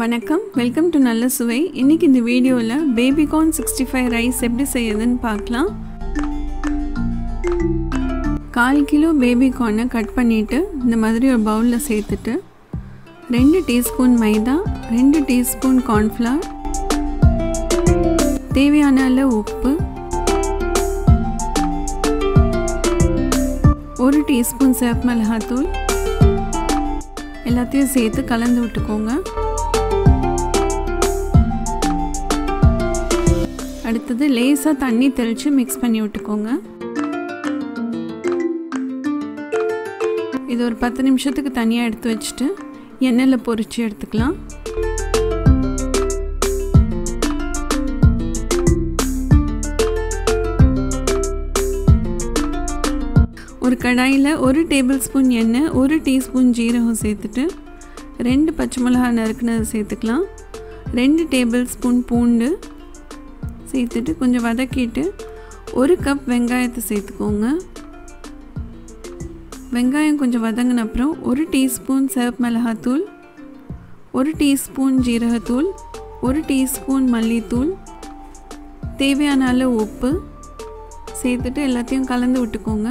Vanakkam, welcome to Nalla Suvai. இன்னைக்கு இந்த வீடியோல baby corn 65 rice எப்படி செய்யறதுன்னு பார்க்கலாம். 1/4 கிலோ baby corn கட் பண்ணிட்டு இந்த மாதிரி ஒரு பவுல்ல சேர்த்துட்டு 2 டீஸ்பூன் மைதா, 2 டீஸ்பூன் corn flour, தேவையான அளவு உப்பு, 1 டீஸ்பூன் சப் மிளகாய்த்தூள் எல்லாத்தையும் சேர்த்து கலந்து விட்டுக்கோங்க. அடுத்து லேசா தண்ணி தெளிச்சு மிக்ஸ் பண்ணி விட்டுக்கோங்க. இது ஒரு 10 நிமிஷத்துக்கு தனியா எடுத்து வச்சிட்டு எண்ணெயில பொரிச்சு எடுத்துக்கலாம். ஒரு கடாயில 1 டேபிள்ஸ்பூன் எண்ணெய், 1 டீஸ்பூன் ஜீரகம் சேர்த்துட்டு 2 பச்சை மிளகாய் நறுக்குனது சேர்த்துக்கலாம். 2 டேபிள்ஸ்பூன் பூண்டு சேர்த்துட்டு கொஞ்சம் வதக்கிட்டு 1 கப் வெங்காயத்தை சேர்த்துக்கோங்க. வெங்காயம் கொஞ்சம் வதங்கின அப்புறம் 1 டீஸ்பூன் சிவப்பு மிளகாய்த்தூள், 1 டீஸ்பூன் ஜீரகத்தூள், 1 டீஸ்பூன் மல்லித்தூள், தேவையான அளவு உப்பு சேர்த்துட்டு எல்லாத்தையும் கலந்து விட்டுக்கோங்க.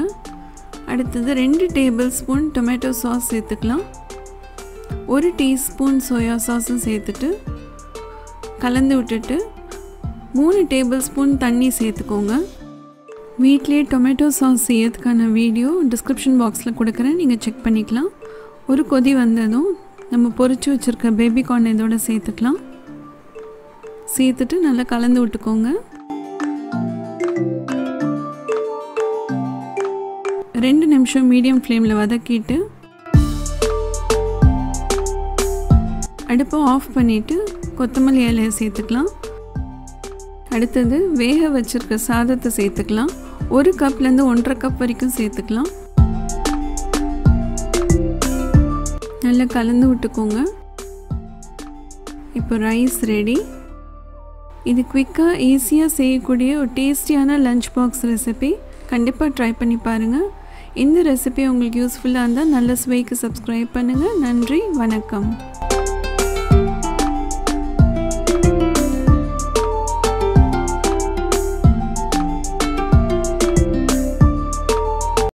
அடுத்தது 2 டேபிள்ஸ்பூன் டொமேட்டோ சாஸ் சேர்த்துக்கலாம். 1 டீஸ்பூன் சோயா சாஸும் சேர்த்துட்டு கலந்து விட்டுட்டு 3 டேபிள்ஸ்பூன் தண்ணி சேர்த்துக்கோங்க. வீட்டிலே டொமேட்டோ சாஸ் செய்யறதுக்கான வீடியோ டிஸ்கிரிப்ஷன் பாக்ஸில் கொடுக்குறேன், நீங்கள் செக் பண்ணிக்கலாம். ஒரு கொதி வந்ததும் நம்ம பொரிச்சு வச்சுருக்க பேபி கார்ன் இதோட சேர்த்துக்கலாம். சேர்த்துட்டு நல்லா கலந்து விட்டுக்கோங்க. 2 நிமிஷம் மீடியம் ஃப்ளேமில் வதக்கிட்டு அடுப்பை ஆஃப் பண்ணிவிட்டு கொத்தமல்லி இலையை சேர்த்துக்கலாம். அடுத்தது வேக வச்சிருக்க சாதத்தை சேர்த்துக்கலாம். 1 கப்லேருந்து 1.5 கப் வரைக்கும் சேர்த்துக்கலாம். நல்லா கலந்து விட்டுக்கோங்க. இப்போ ரைஸ் ரெடி. இது குவிக்காக ஈஸியாக செய்யக்கூடிய ஒரு டேஸ்டியான லஞ்ச் பாக்ஸ் ரெசிபி. கண்டிப்பாக ட்ரை பண்ணி பாருங்கள். இந்த ரெசிபி உங்களுக்கு யூஸ்ஃபுல்லாக இருந்தால் நல்ல சுவைக்கு சப்ஸ்கிரைப் பண்ணுங்கள். நன்றி, வணக்கம்.